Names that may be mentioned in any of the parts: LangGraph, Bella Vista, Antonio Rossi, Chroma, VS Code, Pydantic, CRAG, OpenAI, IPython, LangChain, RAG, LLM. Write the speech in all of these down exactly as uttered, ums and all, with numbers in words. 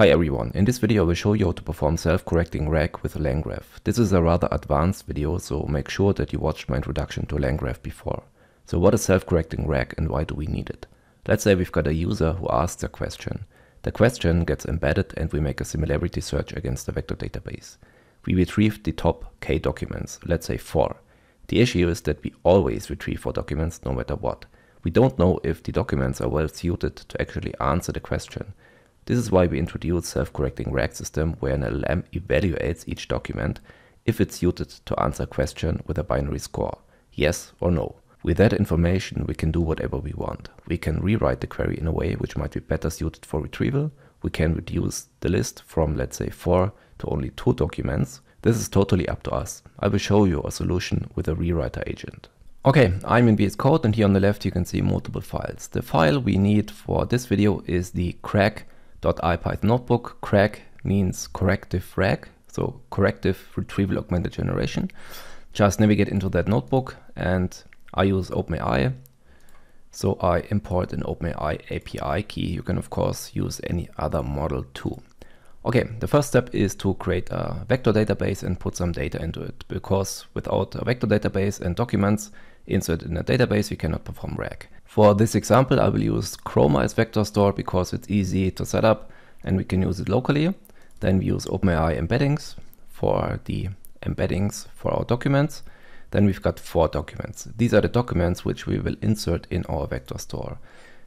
Hi everyone, in this video I will show you how to perform self-correcting RAG with LangGraph. This is a rather advanced video, so make sure that you watched my introduction to LangGraph before. So what is self-correcting RAG and why do we need it? Let's say we've got a user who asks a question. The question gets embedded and we make a similarity search against the vector database. We retrieve the top k documents, let's say four. The issue is that we always retrieve four documents no matter what. We don't know if the documents are well suited to actually answer the question. This is why we introduced self-correcting RAG system where an L L M evaluates each document if it's suited to answer a question with a binary score, yes or no. With that information we can do whatever we want. We can rewrite the query in a way which might be better suited for retrieval. We can reduce the list from let's say four to only two documents. This is totally up to us. I will show you a solution with a rewriter agent. Okay, I'm in V S Code and here on the left you can see multiple files. The file we need for this video is the crag dot ipython notebook. CRAG means corrective RAG, so corrective retrieval augmented generation. Just navigate into that notebook and I use OpenAI. So I import an OpenAI A P I key. You can of course use any other model too. Okay, the first step is to create a vector database and put some data into it, because without a vector database and documents inserted in a database, we cannot perform RAG. For this example, I will use Chroma as vector store because it's easy to set up and we can use it locally. Then we use OpenAI embeddings for the embeddings for our documents. Then we've got four documents. These are the documents which we will insert in our vector store.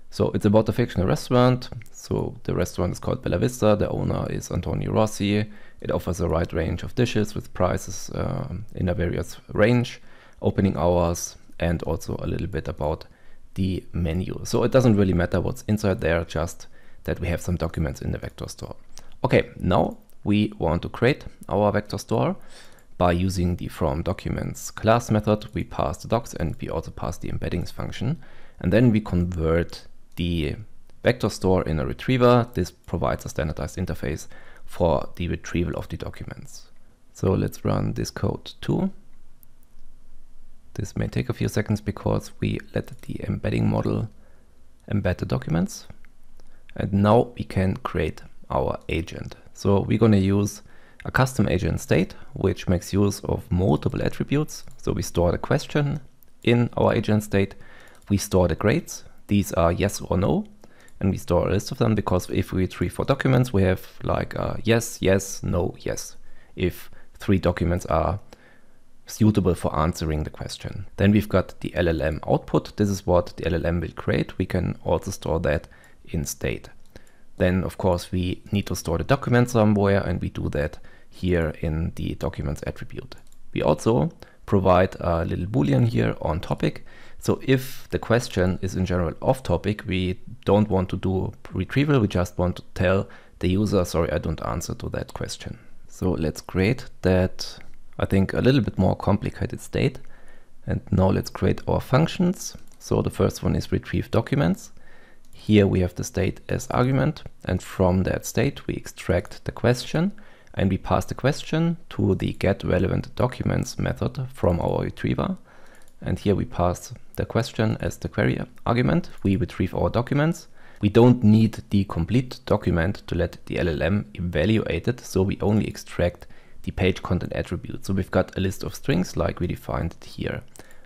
So it's about a fictional restaurant. So the restaurant is called Bella Vista. The owner is Antonio Rossi. It offers a wide range of dishes with prices um, in a various range, opening hours, and also a little bit about the menu. So it doesn't really matter what's inside there, just that we have some documents in the vector store. Okay, now we want to create our vector store. By using the from documents class method, we pass the docs and we also pass the embeddings function. And then we convert the vector store in a retriever. This provides a standardized interface for the retrieval of the documents. So let's run this code too. This may take a few seconds because we let the embedding model embed the documents. And now we can create our agent. So we're going to use a custom agent state, which makes use of multiple attributes. So we store the question in our agent state. We store the grades. These are yes or no. And we store a list of them because if we retrieve four documents, we have like a yes, yes, no, yes. If three documents are suitable for answering the question. Then we've got the L L M output. This is what the L L M will create. We can also store that in state. Then of course we need to store the document somewhere and we do that here in the documents attribute. We also provide a little boolean here on topic. So if the question is in general off topic, we don't want to do retrieval. We just want to tell the user, sorry, I don't answer to that question. So let's create that, I think, a little bit more complicated state. And now let's create our functions. So the first one is retrieve documents. Here we have the state as argument. And from that state, we extract the question and we pass the question to the get relevant documents method from our retriever. And here we pass the question as the query argument. We retrieve our documents. We don't need the complete document to let the L L M evaluate it. So we only extract the page content attribute. So we've got a list of strings like we defined it here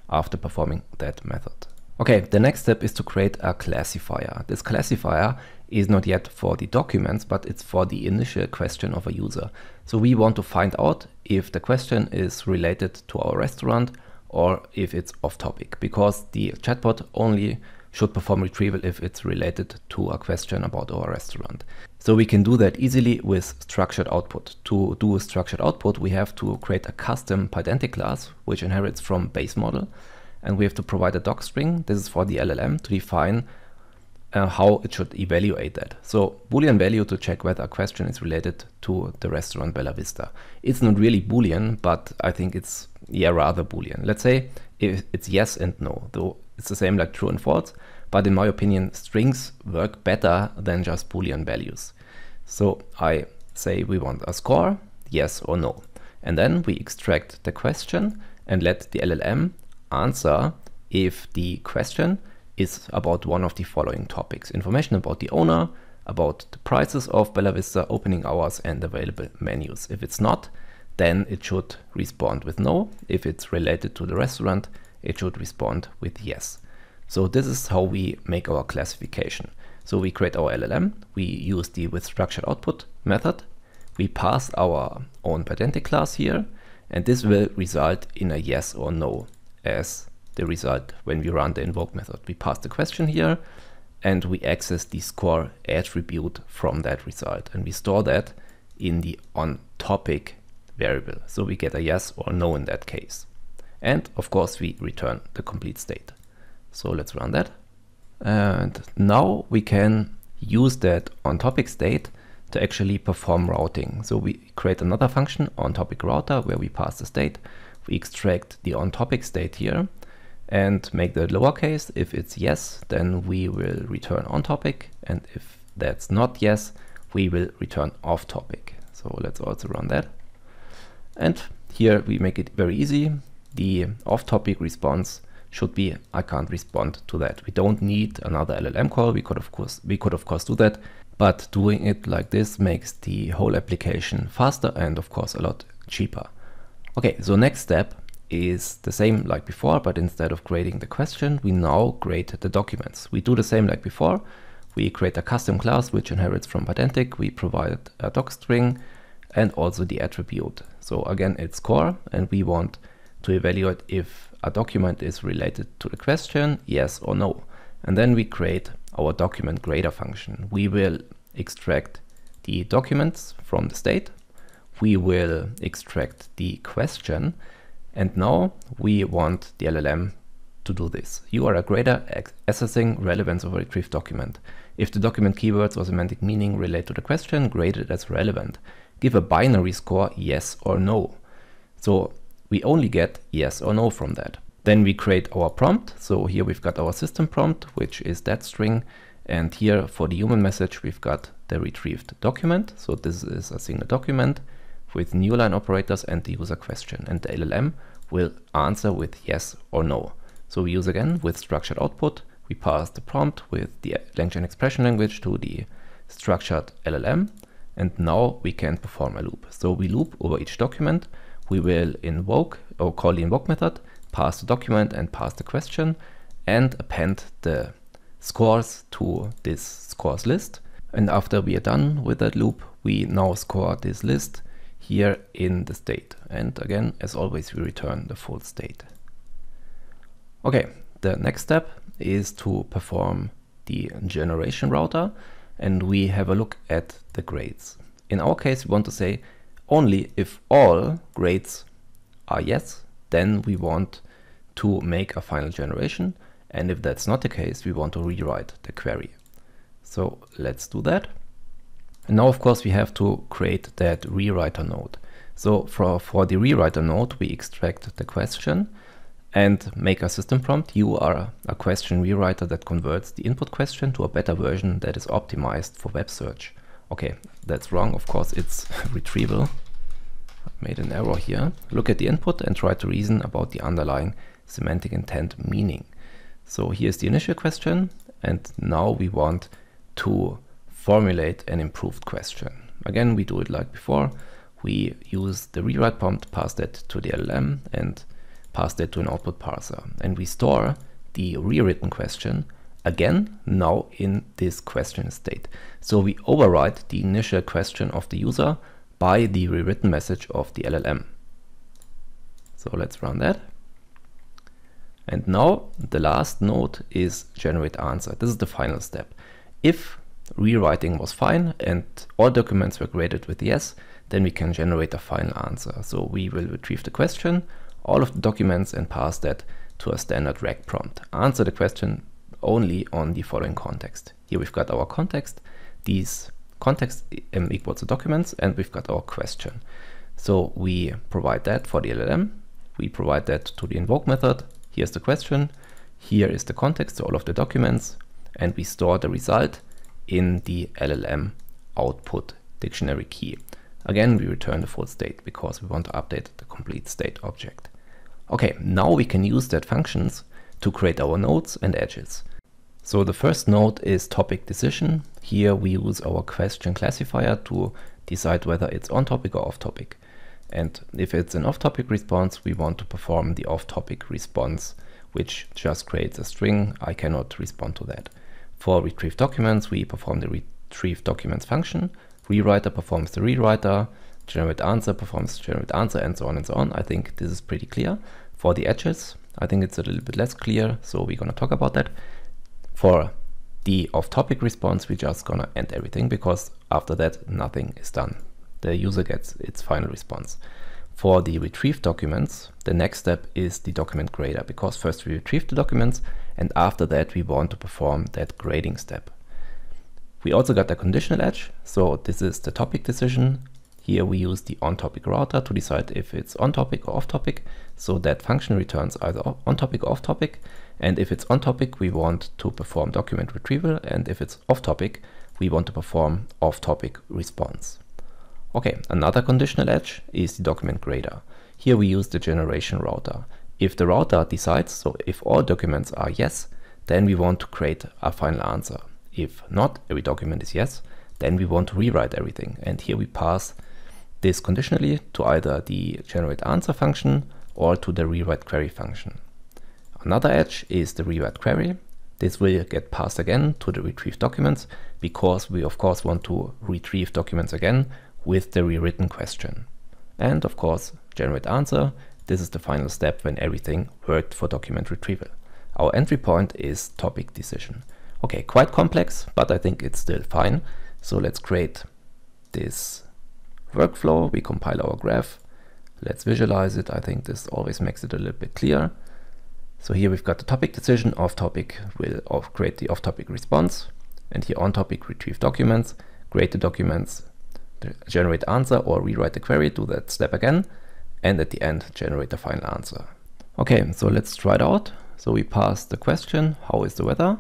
after performing that method. Okay, the next step is to create a classifier. This classifier is not yet for the documents, but it's for the initial question of a user. So we want to find out if the question is related to our restaurant or if it's off topic, because the chatbot only should perform retrieval if it's related to a question about our restaurant. So we can do that easily with structured output. To do a structured output, we have to create a custom Pydantic class, which inherits from base model. And we have to provide a doc string. This is for the L L M to define uh, how it should evaluate that. So Boolean value to check whether a question is related to the restaurant Bella Vista. It's not really Boolean, but I think it's yeah, rather Boolean. Let's say if it's yes and no, though it's the same like true and false, but in my opinion, strings work better than just Boolean values. So I say we want a score, yes or no. And then we extract the question and let the L L M answer if the question is about one of the following topics: information about the owner, about the prices of Bella Vista, opening hours, and available menus. If it's not, then it should respond with no. If it's related to the restaurant, it should respond with yes. So this is how we make our classification. So we create our L L M, we use the with structured output method, we pass our own Pydantic class here, and this will result in a yes or no as the result when we run the invoke method. We pass the question here, and we access the score attribute from that result, and we store that in the on topic variable. So we get a yes or no in that case. And of course we return the complete state. So let's run that. And now we can use that on topic state to actually perform routing. So we create another function, on topic router, where we pass the state. We extract the on topic state here and make the lowercase. If it's yes, then we will return on topic. And if that's not yes, we will return off topic. So let's also run that. And here we make it very easy. The off topic response should be, I can't respond to that. We don't need another L L M call. We could of course, we could of course do that, but doing it like this makes the whole application faster and of course a lot cheaper. Okay, so next step is the same like before, but instead of creating the question, we now create the documents. We do the same like before. We create a custom class which inherits from Pydantic. We provide a doc string and also the attribute. So again, it's core, and we want to evaluate if a document is related to the question, yes or no. And then we create our document grader function. We will extract the documents from the state. We will extract the question. And now we want the L L M to do this. You are a grader assessing relevance of a retrieved document. If the document keywords or semantic meaning relate to the question, grade it as relevant. Give a binary score, yes or no. So we only get yes or no from that. Then we create our prompt. So here we've got our system prompt, which is that string. And here for the human message, we've got the retrieved document. So this is a single document with newline operators and the user question. And the L L M will answer with yes or no. So we use again with structured output. We pass the prompt with the LangChain expression language to the structured L L M. And now we can perform a loop. So we loop over each document. We will invoke or call the invoke method, pass the document and pass the question, and append the scores to this scores list. And after we are done with that loop, we now score this list here in the state. And again, as always, we return the full state. Okay, the next step is to perform the generation router, and we have a look at the grades. In our case, we want to say, only if all grades are yes, then we want to make a final generation. And if that's not the case, we want to rewrite the query. So let's do that. And now, of course, we have to create that rewriter node. So for, for the rewriter node, we extract the question and make a system prompt. You are a question rewriter that converts the input question to a better version that is optimized for web search. Okay, that's wrong. Of course, it's retrieval. I made an error here. Look at the input and try to reason about the underlying semantic intent meaning. So here's the initial question. And now we want to formulate an improved question. Again, we do it like before. We use the rewrite prompt, pass that to the L L M, and pass that to an output parser. And we store the rewritten question again, now in this question state. So we override the initial question of the user by the rewritten message of the L L M. So let's run that. And now the last node is generate answer. This is the final step. If rewriting was fine and all documents were graded with yes, then we can generate a final answer. So we will retrieve the question, all of the documents, and pass that to a standard RAG prompt. Answer the question only on the following context. Here we've got our context, these context um, equals the documents, and we've got our question. So we provide that for the L L M, we provide that to the invoke method. Here's the question, here is the context, so all of the documents, and we store the result in the L L M output dictionary key. Again, we return the full state because we want to update the complete state object. Okay, now we can use that functions to create our nodes and edges. So the first node is topic decision. Here we use our question classifier to decide whether it's on topic or off topic. And if it's an off topic response, we want to perform the off topic response, which just creates a string. I cannot respond to that. For retrieve documents, we perform the retrieve documents function. Rewriter performs the rewriter. Generate answer performs generate answer, and so on and so on. I think this is pretty clear. For the edges, I think it's a little bit less clear, so we're gonna talk about that. For the off-topic response, we're just gonna end everything, because after that nothing is done. The user gets its final response. For the retrieve documents, the next step is the document grader, because first we retrieve the documents, and after that we want to perform that grading step. We also got a conditional edge, so this is the topic decision. Here we use the on-topic router to decide if it's on-topic or off-topic, so that function returns either on-topic or off-topic, and if it's on-topic we want to perform document retrieval, and if it's off-topic we want to perform off-topic response. Okay, another conditional edge is the document grader. Here we use the generation router. If the router decides, so if all documents are yes, then we want to create a final answer. If not every document is yes, then we want to rewrite everything, and here we pass this conditionally to either the generate answer function or to the rewrite query function. Another edge is the rewrite query. This will get passed again to the retrieve documents, because we of course want to retrieve documents again with the rewritten question. And of course generate answer. This is the final step when everything worked for document retrieval. Our entry point is topic decision. Okay, quite complex, but I think it's still fine. So let's create this workflow, we compile our graph, let's visualize it. I think this always makes it a little bit clearer. So here we've got the topic decision, off topic will off create the off topic response, and here on topic retrieve documents, grade the documents, generate answer or rewrite the query, do that step again, and at the end generate the final answer. Okay, so let's try it out. So we pass the question, how is the weather?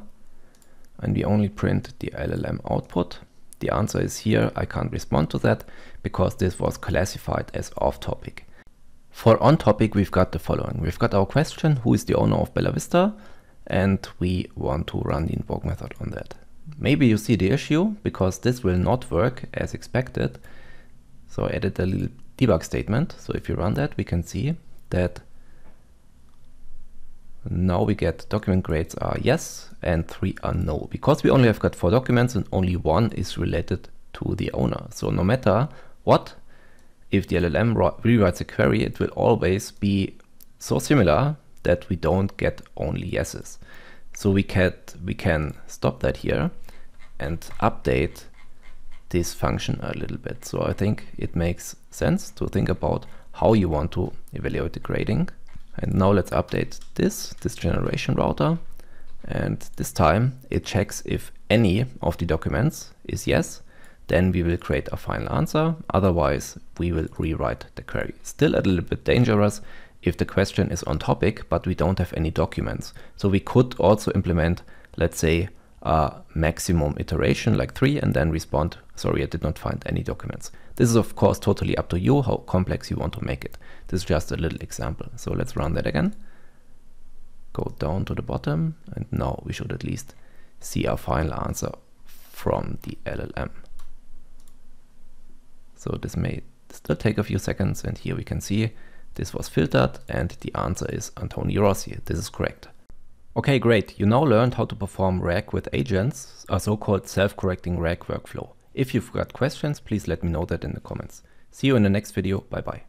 And we only print the L L M output. The answer is here, I can't respond to that because this was classified as off topic. For on topic, we've got the following. We've got our question, who is the owner of Bella Vista? And we want to run the invoke method on that. Maybe you see the issue because this will not work as expected. So I added a little debug statement. So if you run that, we can see that now we get document grades are yes and three are no, because we only have got four documents and only one is related to the owner. So no matter what, if the L L M rewrites a query, it will always be so similar that we don't get only yeses. So we can, we can stop that here and update this function a little bit. So I think it makes sense to think about how you want to evaluate the grading. And now let's update this, this generation router, and this time it checks if any of the documents is yes, then we will create a final answer, otherwise we will rewrite the query. Still a little bit dangerous if the question is on topic, but we don't have any documents. So we could also implement, let's say, a maximum iteration like three and then respond, sorry, I did not find any documents. This is of course totally up to you how complex you want to make it. This is just a little example. So let's run that again. Go down to the bottom and now we should at least see our final answer from the L L M. So this may still take a few seconds, and here we can see this was filtered and the answer is Antonio Rossi. This is correct. Okay, great. You now learned how to perform RAG with agents, a so-called self-correcting RAG workflow. If you've got questions, please let me know that in the comments. See you in the next video. Bye bye.